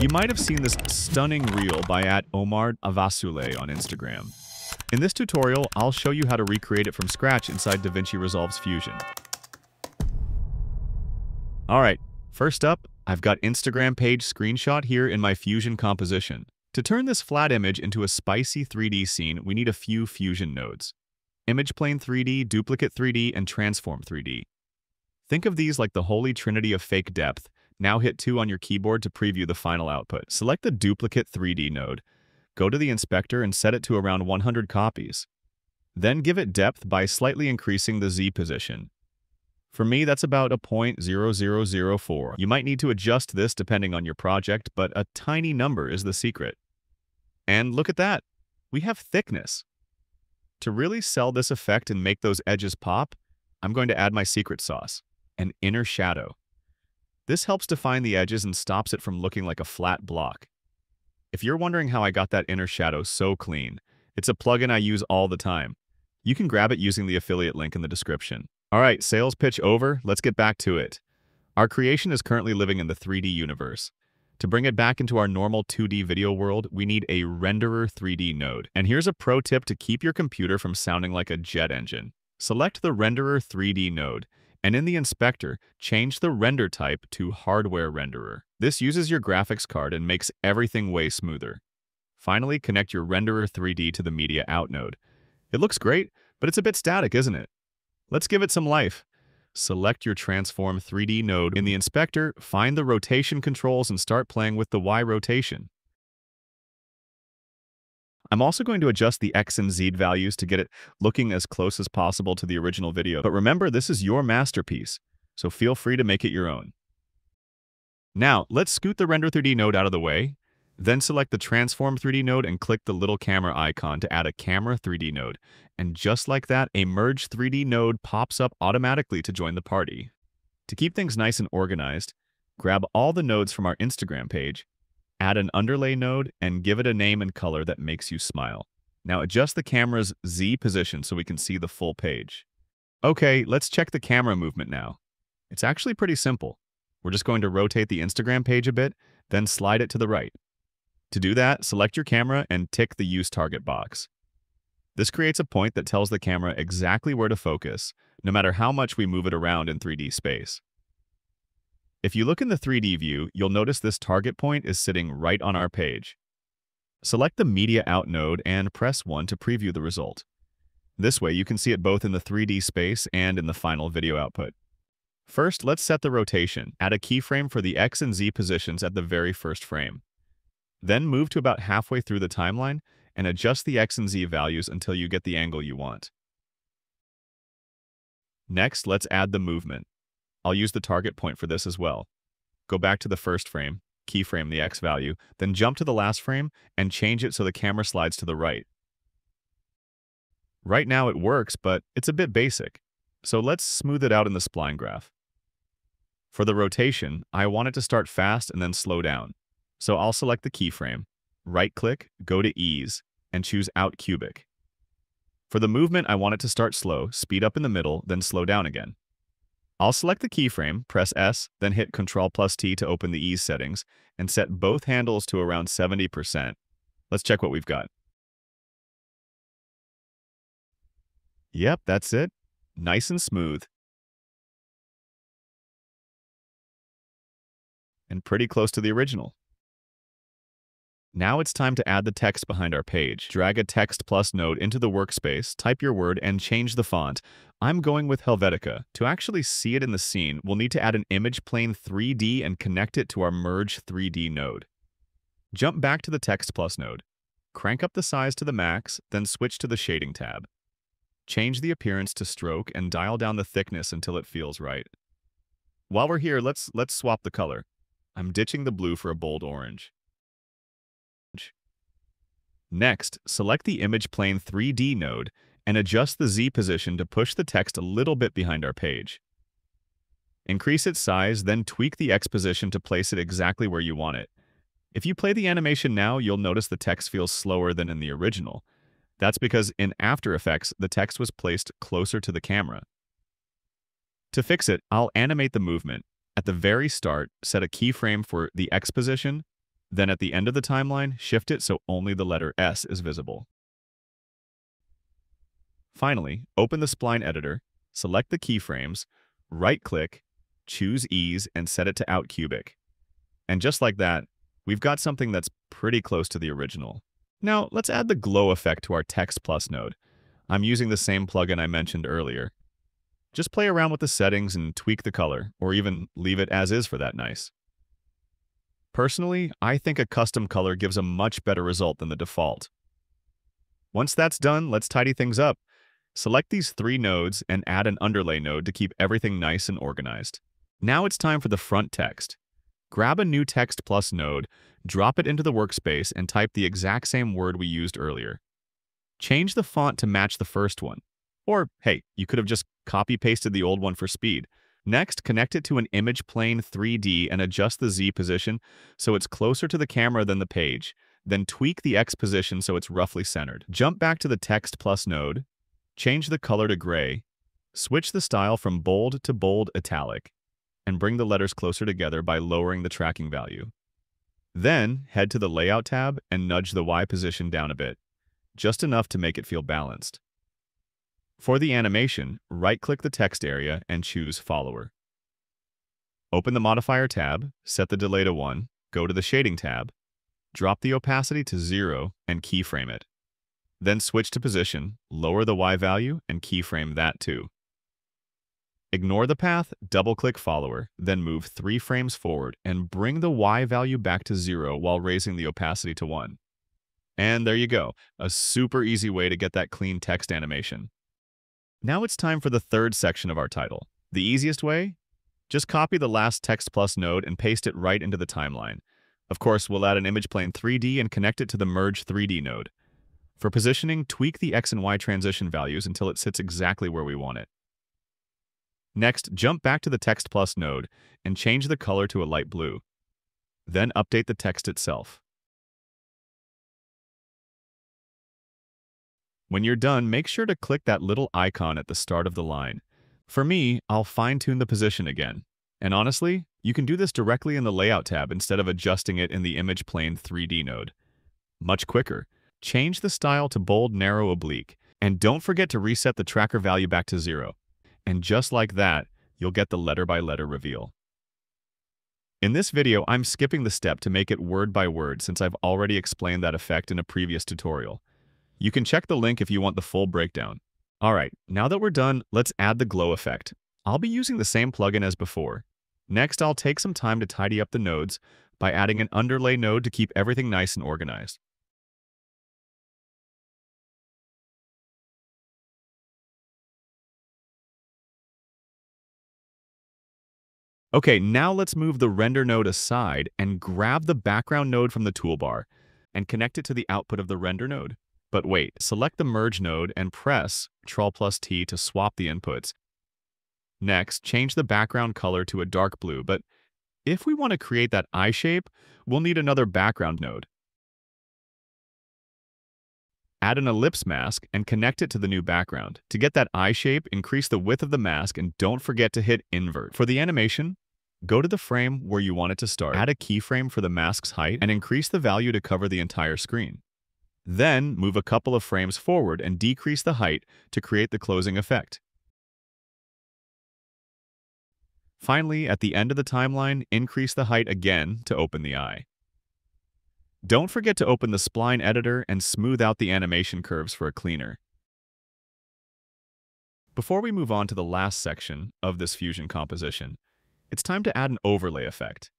You might have seen this stunning reel by @omar.vasule on Instagram. In this tutorial, I'll show you how to recreate it from scratch inside DaVinci Resolve's Fusion. Alright, first up, I've got Instagram page screenshot here in my Fusion composition. To turn this flat image into a spicy 3D scene, we need a few Fusion nodes: Image Plane 3D, Duplicate 3D, and Transform 3D. Think of these like the holy trinity of fake depth. Now hit 2 on your keyboard to preview the final output. Select the Duplicate 3D node. Go to the inspector and set it to around 100 copies. Then give it depth by slightly increasing the Z position. For me, that's about a 0.0004. You might need to adjust this depending on your project, but a tiny number is the secret. And look at that! We have thickness. To really sell this effect and make those edges pop, I'm going to add my secret sauce, an inner shadow. This helps define the edges and stops it from looking like a flat block. If you're wondering how I got that inner shadow so clean, it's a plugin I use all the time. You can grab it using the affiliate link in the description. Alright, sales pitch over, let's get back to it. Our creation is currently living in the 3D universe. To bring it back into our normal 2D video world, we need a Renderer 3D node. And here's a pro tip to keep your computer from sounding like a jet engine. Select the Renderer 3D node, and in the inspector, change the render type to Hardware Renderer. This uses your graphics card and makes everything way smoother. Finally, connect your Renderer 3D to the Media Out node. It looks great, but it's a bit static, isn't it? Let's give it some life. Select your Transform 3D node in the inspector, find the rotation controls, and start playing with the Y rotation. I'm also going to adjust the X and Z values to get it looking as close as possible to the original video. But remember, this is your masterpiece, so feel free to make it your own. Now, let's scoot the Render 3D node out of the way, then select the Transform 3D node and click the little camera icon to add a Camera 3D node. And just like that, a Merge 3D node pops up automatically to join the party. To keep things nice and organized, grab all the nodes from our Instagram page, add an underlay node, and give it a name and color that makes you smile. Now adjust the camera's Z position so we can see the full page. Okay, let's check the camera movement now. It's actually pretty simple. We're just going to rotate the Instagram page a bit, then slide it to the right. To do that, select your camera and tick the Use Target box. This creates a point that tells the camera exactly where to focus, no matter how much we move it around in 3D space. If you look in the 3D view, you'll notice this target point is sitting right on our page. Select the Media Out node and press 1 to preview the result. This way you can see it both in the 3D space and in the final video output. First, let's set the rotation. Add a keyframe for the X and Z positions at the very first frame. Then move to about halfway through the timeline and adjust the X and Z values until you get the angle you want. Next, let's add the movement. I'll use the target point for this as well. Go back to the first frame, keyframe the X value, then jump to the last frame and change it so the camera slides to the right. Right now it works, but it's a bit basic, so let's smooth it out in the spline graph. For the rotation, I want it to start fast and then slow down. So I'll select the keyframe, right-click, go to Ease, and choose Out Cubic. For the movement, I want it to start slow, speed up in the middle, then slow down again. I'll select the keyframe, press S, then hit Ctrl+T to open the Ease settings, and set both handles to around 70%. Let's check what we've got. Yep, that's it. Nice and smooth. And pretty close to the original. Now it's time to add the text behind our page. Drag a Text Plus node into the workspace, type your word, and change the font. I'm going with Helvetica. To actually see it in the scene, we'll need to add an Image Plane 3D and connect it to our Merge 3D node. Jump back to the Text Plus node. Crank up the size to the max, then switch to the Shading tab. Change the appearance to stroke and dial down the thickness until it feels right. While we're here, let's swap the color. I'm ditching the blue for a bold orange. Next, select the Image Plane 3D node and adjust the Z position to push the text a little bit behind our page. Increase its size, then tweak the X position to place it exactly where you want it. If you play the animation now, you'll notice the text feels slower than in the original. That's because in After Effects, the text was placed closer to the camera. To fix it, I'll animate the movement. At the very start, set a keyframe for the X position, Then at the end of the timeline, shift it so only the letter S is visible. Finally, open the Spline Editor, select the keyframes, right-click, choose Ease, and set it to Out Cubic. And just like that, we've got something that's pretty close to the original. Now, let's add the glow effect to our Text Plus node. I'm using the same plugin I mentioned earlier. Just play around with the settings and tweak the color, or even leave it as is for that nice. Personally, I think a custom color gives a much better result than the default. Once that's done, let's tidy things up. Select these three nodes and add an underlay node to keep everything nice and organized. Now it's time for the front text. Grab a new Text Plus node, drop it into the workspace, and type the exact same word we used earlier. Change the font to match the first one. Or, hey, you could have just copy-pasted the old one for speed. Next, connect it to an Image Plane 3D and adjust the Z position so it's closer to the camera than the page. Then tweak the X position so it's roughly centered. Jump back to the Text Plus node, change the color to gray, switch the style from bold to bold italic, and bring the letters closer together by lowering the tracking value. Then, head to the Layout tab and nudge the Y position down a bit, just enough to make it feel balanced. For the animation, right-click the text area and choose Follower. Open the Modifier tab, set the delay to 1, go to the Shading tab, drop the opacity to 0 and keyframe it. Then switch to Position, lower the Y value, and keyframe that too. Ignore the path, double-click Follower, then move 3 frames forward and bring the Y value back to 0 while raising the opacity to 1. And there you go, a super easy way to get that clean text animation. Now it's time for the third section of our title. The easiest way? Just copy the last Text Plus node and paste it right into the timeline. Of course, we'll add an Image Plane 3D and connect it to the Merge 3D node. For positioning, tweak the X and Y transition values until it sits exactly where we want it. Next, jump back to the Text Plus node and change the color to a light blue. Then update the text itself. When you're done, make sure to click that little icon at the start of the line. For me, I'll fine-tune the position again. And honestly, you can do this directly in the Layout tab instead of adjusting it in the Image Plane 3D node. Much quicker. Change the style to bold, narrow, oblique. And don't forget to reset the tracker value back to 0. And just like that, you'll get the letter-by-letter reveal. In this video, I'm skipping the step to make it word by word since I've already explained that effect in a previous tutorial. You can check the link if you want the full breakdown. Alright, now that we're done, let's add the glow effect. I'll be using the same plugin as before. Next, I'll take some time to tidy up the nodes by adding an underlay node to keep everything nice and organized. Okay, now let's move the render node aside and grab the background node from the toolbar and connect it to the output of the render node. But wait, select the merge node and press Ctrl+T to swap the inputs. Next, change the background color to a dark blue, but if we want to create that eye shape, we'll need another background node. Add an ellipse mask and connect it to the new background. To get that eye shape, increase the width of the mask and don't forget to hit invert. For the animation, go to the frame where you want it to start, add a keyframe for the mask's height, and increase the value to cover the entire screen. Then, move a couple of frames forward and decrease the height to create the closing effect. Finally, at the end of the timeline, increase the height again to open the eye. Don't forget to open the Spline Editor and smooth out the animation curves for a cleaner. Before we move on to the last section of this Fusion composition, it's time to add an overlay effect.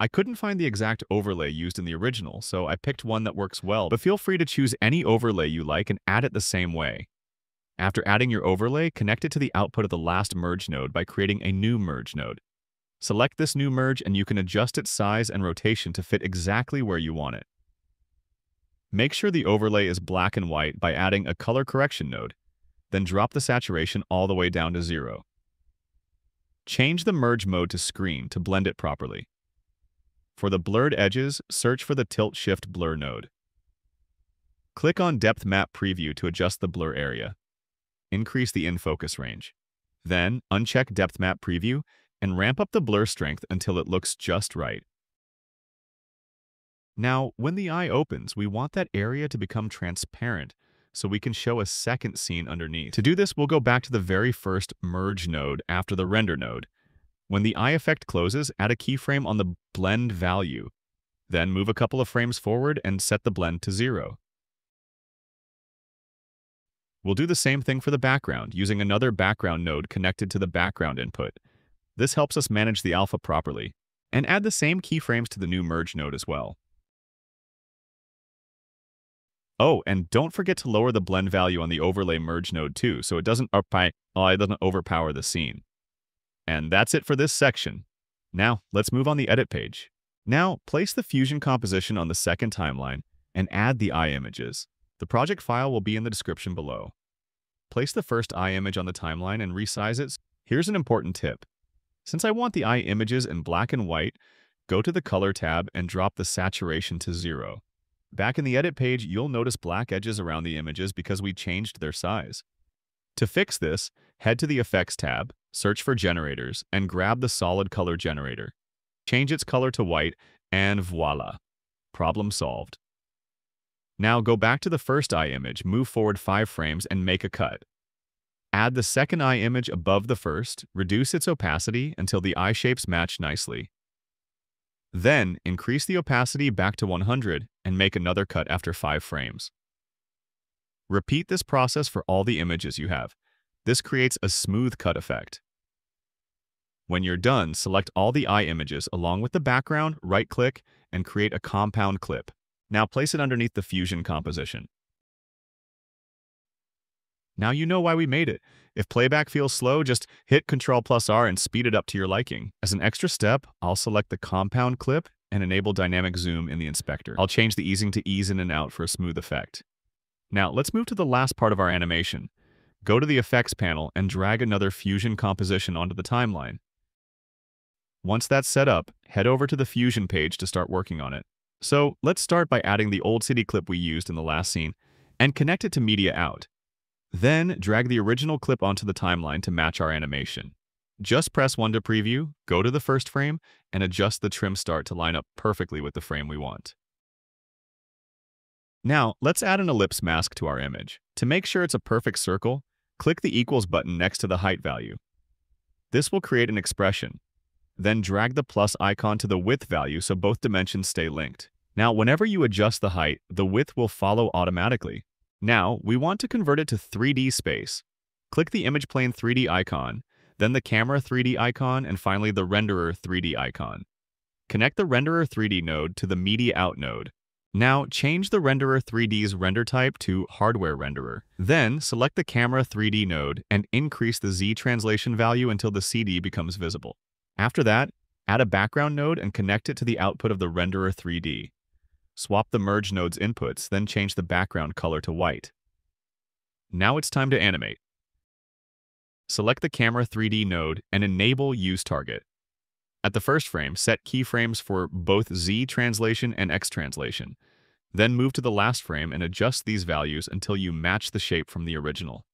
I couldn't find the exact overlay used in the original, so I picked one that works well, but feel free to choose any overlay you like and add it the same way. After adding your overlay, connect it to the output of the last merge node by creating a new merge node. Select this new merge and you can adjust its size and rotation to fit exactly where you want it. Make sure the overlay is black and white by adding a color correction node, then drop the saturation all the way down to 0. Change the merge mode to screen to blend it properly. For the blurred edges, search for the Tilt-Shift Blur node. Click on Depth Map Preview to adjust the blur area. Increase the in-focus range. Then, uncheck Depth Map Preview and ramp up the blur strength until it looks just right. Now, when the eye opens, we want that area to become transparent so we can show a second scene underneath. To do this, we'll go back to the very first merge node after the render node. When the eye effect closes, add a keyframe on the blend value. Then move a couple of frames forward and set the blend to 0. We'll do the same thing for the background, using another background node connected to the background input. This helps us manage the alpha properly, and add the same keyframes to the new merge node as well. Oh, and don't forget to lower the blend value on the overlay merge node too, so it doesn't overpower the scene. And that's it for this section. Now, let's move on the edit page. Now, place the Fusion composition on the second timeline and add the eye images. The project file will be in the description below. Place the first eye image on the timeline and resize it. Here's an important tip. Since I want the eye images in black and white, go to the Color tab and drop the saturation to 0. Back in the edit page, you'll notice black edges around the images because we changed their size. To fix this, head to the Effects tab, search for Generators, and grab the Solid Color Generator. Change its color to white, and voila! Problem solved. Now go back to the first eye image, move forward 5 frames, and make a cut. Add the second eye image above the first, reduce its opacity until the eye shapes match nicely. Then, increase the opacity back to 100 and make another cut after 5 frames. Repeat this process for all the images you have. This creates a smooth cut effect. When you're done, select all the eye images along with the background, right-click, and create a compound clip. Now place it underneath the Fusion composition. Now you know why we made it. If playback feels slow, just hit Ctrl+R and speed it up to your liking. As an extra step, I'll select the compound clip and enable dynamic zoom in the inspector. I'll change the easing to ease in and out for a smooth effect. Now let's move to the last part of our animation. Go to the Effects panel and drag another Fusion composition onto the timeline. Once that's set up, head over to the Fusion page to start working on it. So let's start by adding the old city clip we used in the last scene and connect it to Media Out. Then, drag the original clip onto the timeline to match our animation. Just press 1 to preview, go to the first frame, and adjust the trim start to line up perfectly with the frame we want. Now, let's add an ellipse mask to our image. To make sure it's a perfect circle, click the equals button next to the height value. This will create an expression. Then drag the plus icon to the width value so both dimensions stay linked. Now, whenever you adjust the height, the width will follow automatically. Now, we want to convert it to 3D space. Click the Image Plane 3D icon, then the Camera 3D icon, and finally the Renderer 3D icon. Connect the Renderer 3D node to the Media Out node. Now, change the Renderer 3D's render type to Hardware Renderer. Then, select the Camera 3D node and increase the Z translation value until the CD becomes visible. After that, add a background node and connect it to the output of the Renderer 3D. Swap the merge node's inputs, then change the background color to white. Now it's time to animate. Select the Camera 3D node and enable Use Target. At the first frame, set keyframes for both Z translation and X translation. Then move to the last frame and adjust these values until you match the shape from the original.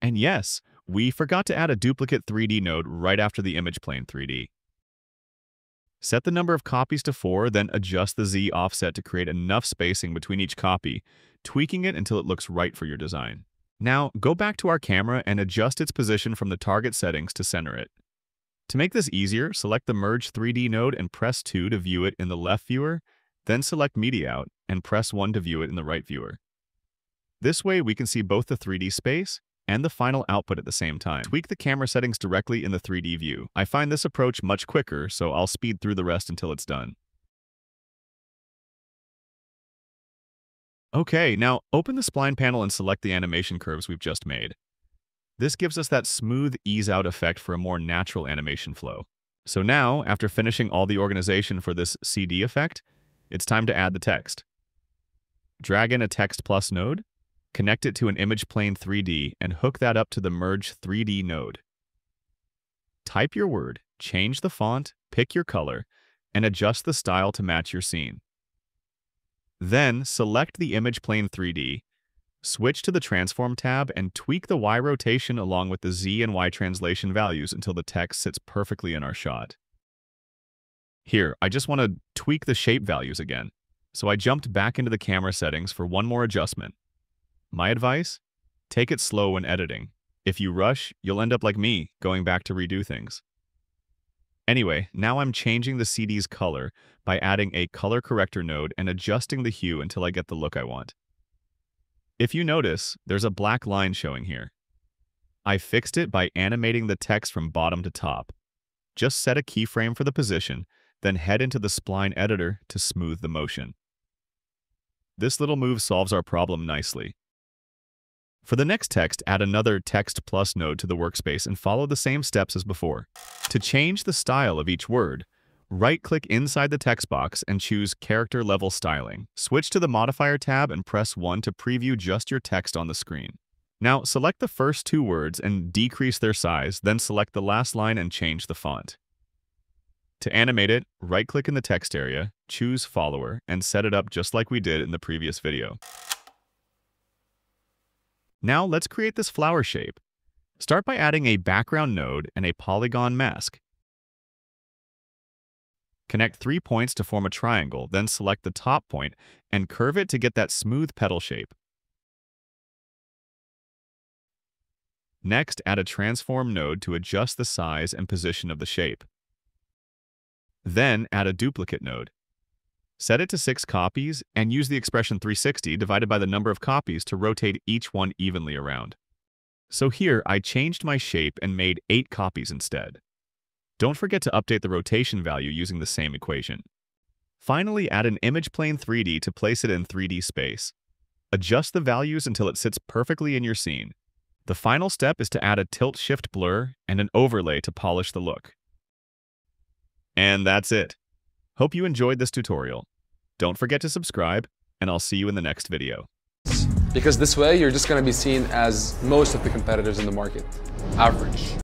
And yes, we forgot to add a Duplicate 3D node right after the Image Plane 3D. Set the number of copies to 4, then adjust the Z offset to create enough spacing between each copy, tweaking it until it looks right for your design. Now, go back to our camera and adjust its position from the target settings to center it. To make this easier, select the Merge 3D node and press 2 to view it in the left viewer, then select Media Out and press 1 to view it in the right viewer. This way, we can see both the 3D space and the final output at the same time. Tweak the camera settings directly in the 3D view. I find this approach much quicker, so I'll speed through the rest until it's done. Okay, now open the spline panel and select the animation curves we've just made. This gives us that smooth ease-out effect for a more natural animation flow. So now, after finishing all the organization for this CD effect, it's time to add the text. Drag in a Text Plus node, connect it to an Image Plane 3D, and hook that up to the Merge 3D node. Type your word, change the font, pick your color, and adjust the style to match your scene. Then, select the Image Plane 3D, switch to the Transform tab, and tweak the Y rotation along with the Z and Y translation values until the text sits perfectly in our shot. Here, I just want to tweak the shape values again, so I jumped back into the camera settings for one more adjustment. My advice? Take it slow when editing. If you rush, you'll end up like me, going back to redo things. Anyway, now I'm changing the CD's color by adding a color corrector node and adjusting the hue until I get the look I want. If you notice, there's a black line showing here. I fixed it by animating the text from bottom to top. Just set a keyframe for the position, then head into the spline editor to smooth the motion. This little move solves our problem nicely. For the next text, add another Text Plus node to the workspace and follow the same steps as before. To change the style of each word, right-click inside the text box and choose Character Level Styling. Switch to the Modifier tab and press 1 to preview just your text on the screen. Now, select the first two words and decrease their size, then select the last line and change the font. To animate it, right-click in the text area, choose Follower, and set it up just like we did in the previous video. Now let's create this flower shape. Start by adding a background node and a polygon mask. Connect 3 points to form a triangle, then select the top point and curve it to get that smooth petal shape. Next, add a transform node to adjust the size and position of the shape. Then add a duplicate node. Set it to 6 copies and use the expression 360 divided by the number of copies to rotate each one evenly around. So here I changed my shape and made 8 copies instead. Don't forget to update the rotation value using the same equation. Finally, add an Image Plane 3D to place it in 3D space. Adjust the values until it sits perfectly in your scene. The final step is to add a Tilt-Shift Blur and an overlay to polish the look. And that's it. Hope you enjoyed this tutorial. Don't forget to subscribe, and I'll see you in the next video. Because this way, you're just going to be seen as most of the competitors in the market. Average.